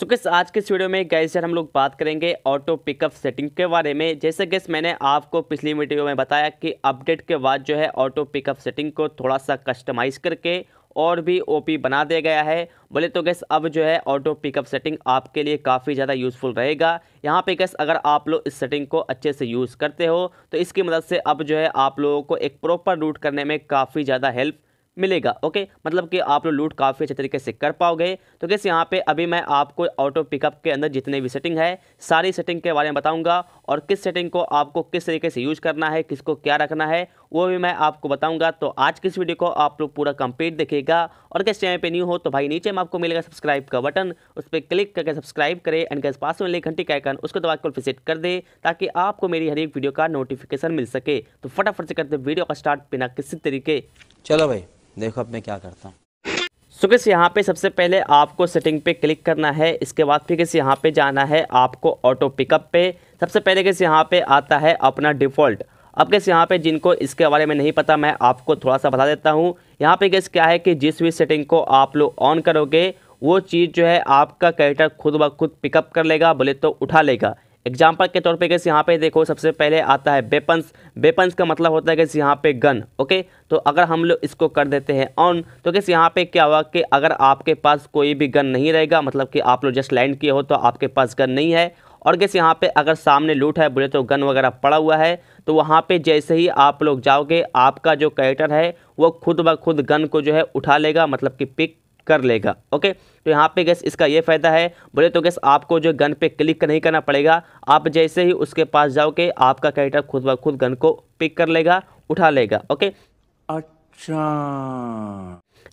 So guys आज के इस वीडियो में गाइस यार हम लोग बात करेंगे ऑटो पिकअप सेटिंग के बारे में। जैसे गाइस मैंने आपको पिछली वीडियो में बताया कि अपडेट के बाद जो है ऑटो पिकअप सेटिंग को थोड़ा सा कस्टमाइज़ करके और भी ओपी बना दिया गया है। बोले तो गाइस अब जो है ऑटो पिकअप सेटिंग आपके लिए काफ़ी ज़्यादा यूज़फुल रहेगा। यहाँ पे गाइस अगर आप लोग इस सेटिंग को अच्छे से यूज़ करते हो तो इसकी मदद से अब जो है आप लोगों को एक प्रॉपर रूट करने में काफ़ी ज़्यादा हेल्प मिलेगा। ओके, मतलब कि आप लोग लूट काफ़ी अच्छे तरीके से कर पाओगे। तो गाइस यहाँ पे अभी मैं आपको ऑटो पिकअप के अंदर जितने भी सेटिंग है सारी सेटिंग के बारे में बताऊंगा और किस सेटिंग को आपको किस तरीके से यूज़ करना है, किसको क्या रखना है, वो भी मैं आपको बताऊंगा। तो आज की इस वीडियो को आप लोग पूरा कंप्लीट देखिएगा। और गाइस चैनल पे न्यू हो तो भाई नीचे में आपको मिलेगा सब्सक्राइब का बटन, उस पर क्लिक करके सब्सक्राइब करें एंड गाइस पास में मिलेगा घंटी का आइकन, उसको दबा कर विजिट कर दे ताकि आपको मेरी हर एक वीडियो का नोटिफिकेशन मिल सके। तो फटाफट से करते वीडियो का स्टार्ट बिना किसी तरीके। चलो भाई देखो अब मैं क्या करता हूँ। सो गाइस यहाँ पे सबसे पहले आपको सेटिंग पे क्लिक करना है। इसके बाद फिर गाइस यहाँ पे जाना है आपको ऑटो पिकअप पे। सबसे पहले गाइस यहाँ पे आता है अपना डिफ़ॉल्ट। अब गाइस यहाँ पे जिनको इसके बारे में नहीं पता मैं आपको थोड़ा सा बता देता हूँ। यहाँ पे गाइस क्या है कि जिस भी सेटिंग को आप लोग ऑन करोगे वो चीज़ जो है आपका कैरेक्टर खुद ब खुद पिकअप कर लेगा, बोले तो उठा लेगा। एग्जाम्पल के तौर पे गाइस यहाँ पे देखो सबसे पहले आता है वेपन्स। वेपन्स का मतलब होता है गाइस यहाँ पे गन। ओके, तो अगर हम लोग इसको कर देते हैं ऑन तो गाइस यहाँ पे क्या हुआ कि अगर आपके पास कोई भी गन नहीं रहेगा, मतलब कि आप लोग जस्ट लैंड किए हो तो आपके पास गन नहीं है, और गाइस यहाँ पे अगर सामने लूट है बोले तो गन वगैरह पड़ा हुआ है, तो वहाँ पे जैसे ही आप लोग जाओगे आपका जो कैरेक्टर है वो खुद ब खुद गन को जो है उठा लेगा, मतलब कि पिक कर लेगा। ओके, तो यहाँ पे गाइस इसका ये फ़ायदा है। बोले तो गाइस आपको जो गन पे क्लिक नहीं करना पड़ेगा, आप जैसे ही उसके पास जाओगे आपका कैरेक्टर खुद ब खुद गन को पिक कर लेगा, उठा लेगा। ओके, अच्छा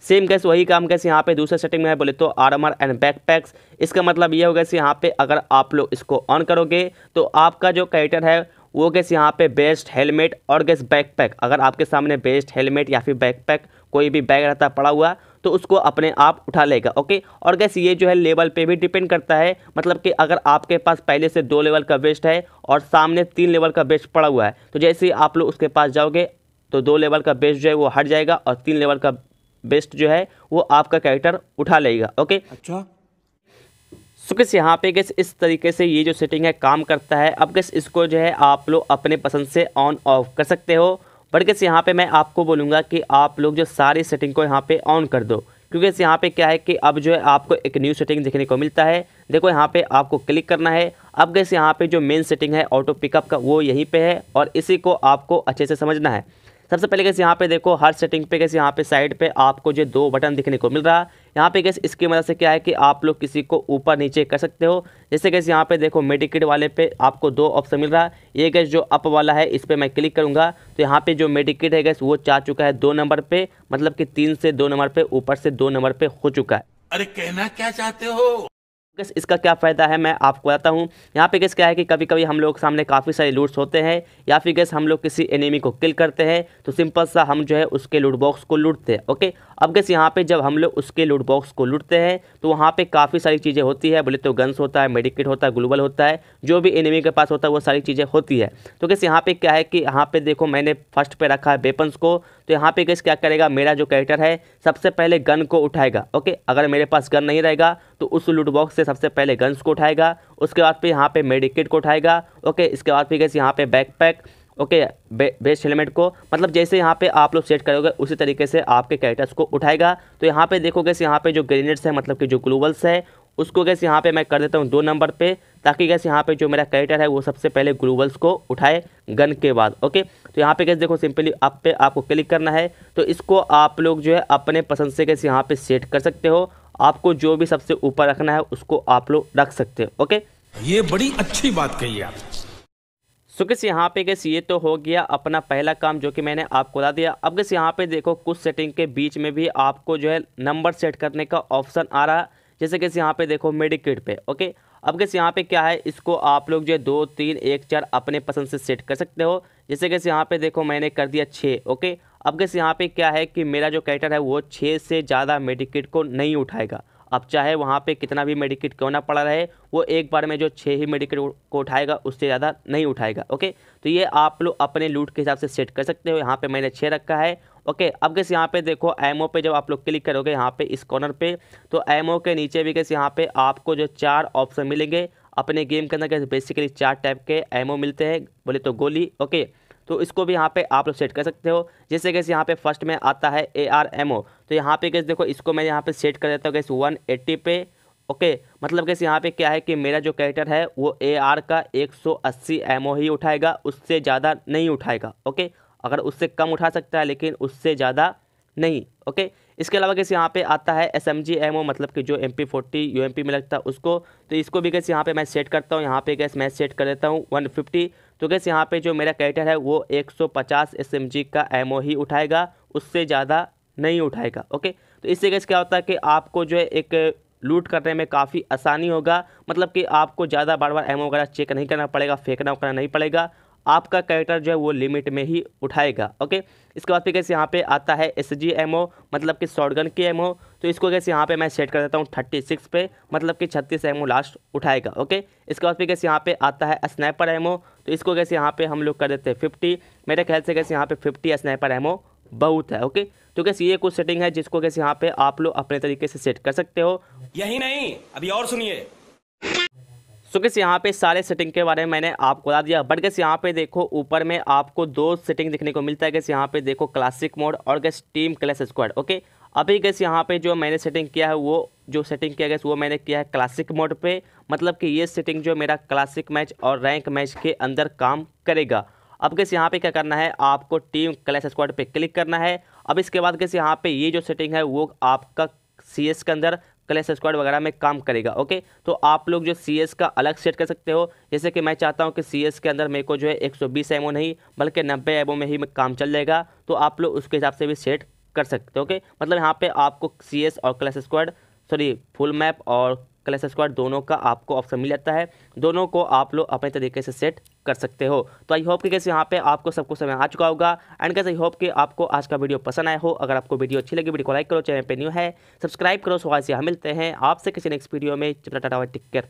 सेम गाइस वही काम गाइस यहाँ पे दूसरे सेटिंग में है, बोले तो आर्मर एंड बैकपैक्स। इसका मतलब ये होगा गाइस यहाँ पे अगर आप लोग इसको ऑन करोगे तो आपका जो कैरेक्टर है वो गाइस यहाँ पे बेस्ट हेलमेट और गाइस बैकपैक, अगर आपके सामने बेस्ट हेलमेट या फिर बैकपैक कोई भी बैग रहता पड़ा हुआ तो उसको अपने आप उठा लेगा। ओके, और गाइस ये जो है लेवल पे भी डिपेंड करता है, मतलब कि अगर आपके पास पहले से 2 लेवल का वेस्ट है और सामने 3 लेवल का वेस्ट पड़ा हुआ है तो जैसे ही आप लोग उसके पास जाओगे तो 2 लेवल का वेस्ट जो है वो हट जाएगा और 3 लेवल का वेस्ट जो है वो आपका कैरेक्टर उठा लेगा। ओके, अच्छा। सो गाइस यहाँ पे गाइस इस तरीके से ये जो सेटिंग है काम करता है। अब गाइस इसको जो है आप लोग अपने पसंद से ऑन ऑफ कर सकते हो, बट गाइस यहाँ पे मैं आपको बोलूँगा कि आप लोग जो सारी सेटिंग को यहाँ पे ऑन कर दो, क्योंकि इस यहाँ पे क्या है कि अब जो है आपको एक न्यू सेटिंग देखने को मिलता है। देखो यहाँ पे आपको क्लिक करना है। अब गाइस यहाँ पे जो मेन सेटिंग है ऑटो पिकअप का वो यहीं पे है और इसी को आपको अच्छे से समझना है। सबसे पहले गाइस यहाँ पे देखो हर सेटिंग पे गाइस यहाँ पे साइड पे आपको जो 2 बटन दिखने को मिल रहा है, यहाँ पे गाइस इसकी मदद से क्या है कि आप लोग किसी को ऊपर नीचे कर सकते हो। जैसे गाइस यहाँ पे देखो मेडिकेट वाले पे आपको 2 ऑप्शन मिल रहा है। ये गाइस जो अप वाला है इस पर मैं क्लिक करूँगा तो यहाँ पे जो मेडिकेट है गाइस वो जा चुका है 2 नंबर पर, मतलब कि 3 से 2 नंबर पर ऊपर से 2 नंबर पर हो चुका है। अरे कहना क्या चाहते हो। गाइस इसका क्या फ़ायदा है मैं आपको बताता हूँ। यहाँ पे गाइस क्या है कि कभी कभी हम लोग के सामने काफ़ी सारे लूट्स होते हैं या फिर गाइस हम लोग किसी एनिमी को किल करते हैं तो सिंपल सा हम जो है उसके लूट बॉक्स को लूटते हैं। ओके, अब गाइस यहाँ पे जब हम लोग उसके लूट बॉक्स को लूटते हैं तो वहाँ पे काफ़ी सारी चीज़ें होती है, बोले तो गन्स होता है, मेडिकेट होता है, ग्लूबल होता है, जो भी एनिमी के पास होता है वो सारी चीज़ें होती है। तो गाइस यहाँ पे क्या है कि यहाँ पे देखो मैंने फर्स्ट पे रखा है वेपन्स को, तो यहाँ पे गाइस क्या करेगा मेरा जो कैरेक्टर है सबसे पहले गन को उठाएगा। ओके, अगर मेरे पास गन नहीं रहेगा तो उस लूट बॉक्स से सबसे पहले गन्स को उठाएगा, उसके बाद फिर यहाँ पे मेडिकेट को उठाएगा। ओके, इसके बाद फिर गाइस यहाँ पे बैकपैक, ओके बेस्ट हेलमेट को, मतलब जैसे यहाँ पे आप लोग सेट करोगे उसी तरीके से आपके कैरेक्टर्स को उठाएगा। तो यहाँ पे देखो गाइस यहाँ पे जो ग्रेनेड्स है, मतलब कि जो ग्लूबल्स है, उसको गाइस यहाँ पे मैं कर देता हूँ 2 नंबर पे ताकि गाइस यहाँ पे जो मेरा कैरेक्टर है वो सबसे पहले ग्लूबल्स को उठाए गन के बाद। ओके, तो यहाँ पे गाइस देखो सिंपली अप पे आपको क्लिक करना है। तो इसको आप लोग जो है अपने पसंद से गाइस यहाँ पे सेट कर सकते हो, आपको जो भी सबसे ऊपर रखना है उसको आप लोग रख सकते हो। ओके, ये बड़ी अच्छी बात कही आप। सो गाइस यहाँ पे गाइस ये तो हो गया अपना पहला काम जो कि मैंने आपको बता दिया। अब गाइस यहाँ पे देखो कुछ सेटिंग के बीच में भी आपको जो है नंबर सेट करने का ऑप्शन आ रहा है, जैसे गाइस यहाँ पे देखो मेडिकेट पे। ओके, अब गाइस यहाँ पे क्या है इसको आप लोग जो है 2, 3, 1, 4 अपने पसंद से सेट कर सकते हो। जैसे गाइस यहाँ पे देखो मैंने कर दिया 6। ओके, अब गाइस यहाँ पे क्या है कि मेरा जो कैरेक्टर है वो 6 से ज़्यादा मेडिकेट को नहीं उठाएगा। अब चाहे वहाँ पे कितना भी मेडिकेट क्यों ना पड़ा रहे, वो एक बार में जो 6 ही मेडिकेट को उठाएगा, उससे ज़्यादा नहीं उठाएगा। ओके, तो ये आप लोग अपने लूट के हिसाब से सेट कर सकते हो। यहाँ पे मैंने 6 रखा है। ओके। अब गैस यहाँ पे देखो एमओ पे जब आप लोग क्लिक करोगे यहाँ पे इस कॉर्नर पे, तो एमओ के नीचे भी गैस यहाँ पे आपको जो चार ऑप्शन मिलेंगे अपने गेम के अंदर गैस, बेसिकली चार टाइप के एमओ मिलते हैं बोले तो गोली। ओके तो इसको भी यहाँ पे आप लोग सेट कर सकते हो। जैसे गैस यहाँ पे फर्स्ट में आता है AR एमओ, तो यहाँ पे गैस देखो इसको मैं यहाँ पे सेट कर देता हूँ गैस 180 पे। ओके मतलब गैस यहाँ पे क्या है कि मेरा जो कैरेक्टर है वो AR का 180 एमओ ही उठाएगा, उससे ज़्यादा नहीं उठाएगा। ओके अगर उससे कम उठा सकता है लेकिन उससे ज़्यादा नहीं। ओके इसके अलावा कैसे यहाँ पे आता है SMG एमओ, मतलब कि जो MP40 UMP में लगता है उसको, तो इसको भी कैसे यहाँ पे मैं सेट करता हूँ। यहाँ पे कैसे मैं सेट कर देता हूँ 150, तो कैसे यहाँ पे जो मेरा कैरेक्टर है वो 150 SMG का एमओ ही उठाएगा, उससे ज़्यादा नहीं उठाएगा। ओके तो इससे कैसे क्या होता है कि आपको जो है एक लूट करने में काफ़ी आसानी होगा, मतलब कि आपको ज़्यादा बार बार एमओ वगैरह चेक नहीं करना पड़ेगा, फेंकना वगैरह नहीं पड़ेगा, आपका कैरेक्टर जो है वो लिमिट में ही उठाएगा। ओके इसके बाद फिर कैसे यहाँ पे आता है SG एमओ, मतलब कि शॉटगन की एमओ, तो इसको कैसे यहाँ पे मैं सेट कर देता हूँ 36 पे, मतलब कि 36 एमओ लास्ट उठाएगा। ओके इसके बाद फिर कैसे यहाँ पे आता है स्नाइपर एमओ, तो इसको कैसे यहाँ पे हम लोग कर देते हैं 50। मेरे ख्याल से कैसे यहाँ पे 50 स्नाइपर एमओ बहुत है। ओके तो कैसे ये कुछ सेटिंग है जिसको कैसे यहाँ पे आप लोग अपने तरीके से सेट कर सकते हो। यही नहीं अभी और सुनिए। तो कैसे यहाँ पे सारे सेटिंग के बारे में मैंने आपको बता दिया, बट कैसे यहाँ पे देखो ऊपर में आपको दो सेटिंग देखने को मिलता है। कैसे यहाँ पे देखो क्लासिक मोड और कैसे टीम क्लैश स्क्वाड। ओके अभी कैसे यहाँ पे जो मैंने सेटिंग किया है वो जो सेटिंग किया गया वो मैंने किया है क्लासिक मोड पे, मतलब कि ये सेटिंग जो मेरा क्लासिक मैच और रैंक मैच के अंदर काम करेगा। अब कैसे यहाँ पे क्या करना है, आपको टीम क्लैश स्क्वाड पे क्लिक करना है। अब इसके बाद कैसे यहाँ पे ये जो सेटिंग है वो आपका CS के अंदर क्लैश स्क्वाड वगैरह में काम करेगा। ओके तो आप लोग जो CS का अलग सेट कर सकते हो, जैसे कि मैं चाहता हूं कि CS के अंदर मेरे को जो है 120 एमओ नहीं बल्कि 90 एमओ में ही काम चल जाएगा, तो आप लोग उसके हिसाब से भी सेट कर सकते हो। ओके मतलब यहाँ पे आपको CS और clash squad, sorry full map और क्लैश स्क्वाड दोनों का आपको ऑप्शन मिल जाता है, दोनों को आप लोग अपने तरीके से सेट कर सकते हो। तो आई होप कि कैसे यहाँ पे आपको सब कुछ समझ आ चुका होगा। एंड कैसे आई होप कि आपको आज का वीडियो पसंद आया हो। अगर आपको वीडियो अच्छी लगी वीडियो को लाइक करो, चैनल पे न्यू है सब्सक्राइब करो। सो आज यहाँ मिलते हैं आपसे किसी नेक्स्ट वीडियो में। Tata bye, take care.